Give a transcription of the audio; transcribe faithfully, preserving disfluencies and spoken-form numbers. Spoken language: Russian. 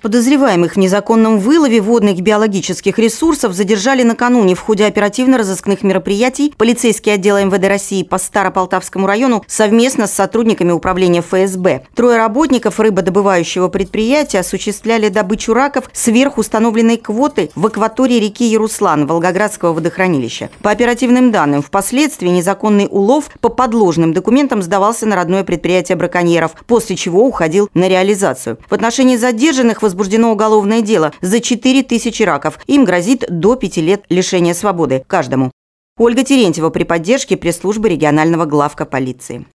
Подозреваемых в незаконном вылове водных биологических ресурсов задержали накануне в ходе оперативно-розыскных мероприятий полицейские отдела эм вэ дэ России по Старополтавскому району совместно с сотрудниками управления эф эс бэ. Трое работников рыбодобывающего предприятия осуществляли добычу раков сверх установленной квоты в акватории реки Еруслан Волгоградского водохранилища. По оперативным данным, впоследствии незаконный улов по подложным документам сдавался на родное предприятие браконьеров, после чего уходил на реализацию. В отношении задержанных возбуждено уголовное дело за четыре тысячи раков. Им грозит до пяти лет лишения свободы каждому. Ольга Тирентьева при поддержке пресс-службы регионального главка полиции.